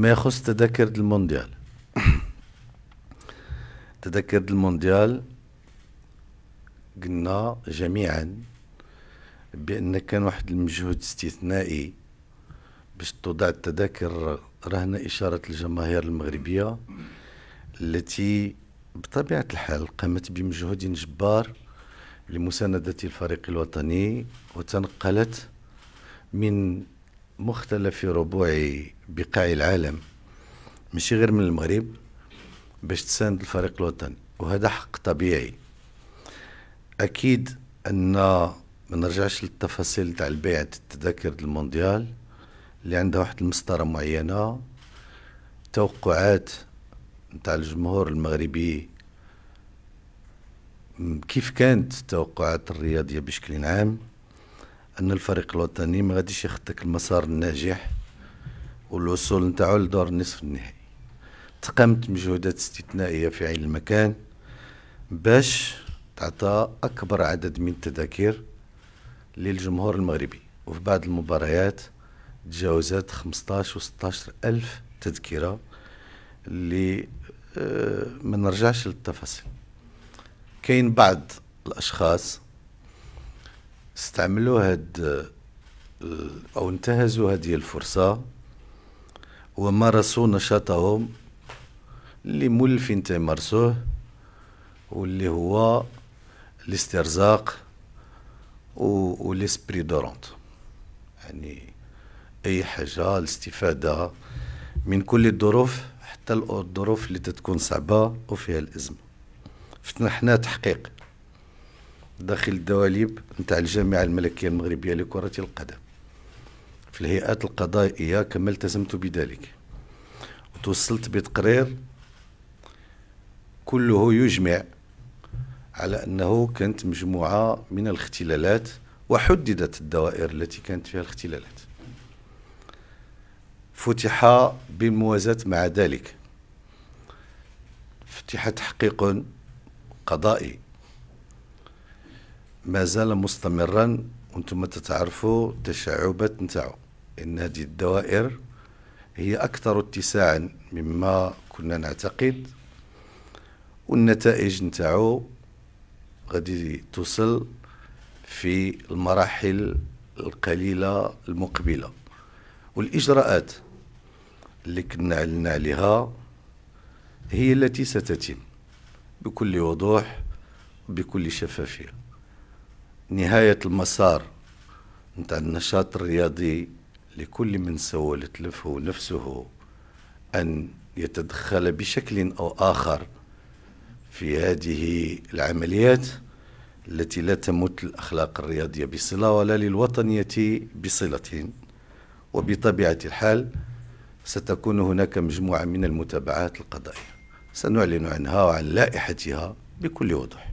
ما يخص تذكرة المونديال. تذكرة المونديال قلنا جميعا بأن كان واحد المجهود استثنائي باش توضع التذاكر رهن إشارة الجماهير المغربية التي بطبيعة الحال قامت بمجهود جبار لمساندة الفريق الوطني وتنقلت من مختلف ربوع بقاع العالم ماشي غير من المغرب باش تساند الفريق الوطني، وهذا حق طبيعي. أكيد أن ما نرجعش للتفاصيل تاع البيعة التذاكر المونديال اللي عندها واحد المسطرة معينة، توقعات نتاع الجمهور المغربي كيف كانت التوقعات الرياضية بشكل عام، أن الفريق الوطني ما غاديش يخطيك المسار الناجح والوصول نتاعو لدور النصف النهائي. تقامت مجهودات استثنائية في عين المكان باش تعطى أكبر عدد من التذاكير للجمهور المغربي، وفي بعض المباريات تجاوزت 15 و 16 ألف تذكرة اللي ما نرجعش للتفاصيل. كاين بعض الأشخاص استعملوا هاد أو انتهزوا هذه الفرصة ومارسوا نشاطهم اللي مولفين تيمارسوه، واللي هو الاسترزاق والاسبري دورونت، يعني أي حاجة الاستفادة من كل الظروف حتى الظروف اللي تتكون صعبة وفيها الأزمة. فتنا حنا تحقيق داخل الدواليب نتاع الجامعة الملكية المغربية لكرة القدم في الهيئات القضائية كما التزمت بذلك، وتوصلت بتقرير كله يجمع على أنه كانت مجموعة من الاختلالات وحددت الدوائر التي كانت فيها الاختلالات. فتح بالموازاة مع ذلك فتح تحقيق قضائي ما زال مستمرا، وانتم تتعرفوا التشعبات نتاعو ان هذه الدوائر هي اكثر اتساعا مما كنا نعتقد، والنتائج نتاعو غادي توصل في المراحل القليله المقبله. والاجراءات اللي كنا اعلنا عليها هي التي ستتم بكل وضوح وبكل شفافيه. نهاية المسار نتاع النشاط الرياضي لكل من سولت له نفسه أن يتدخل بشكل أو آخر في هذه العمليات التي لا تمت الأخلاق الرياضية بصلة ولا للوطنية بصلة، وبطبيعة الحال ستكون هناك مجموعة من المتابعات القضائية سنعلن عنها وعن لائحتها بكل وضوح.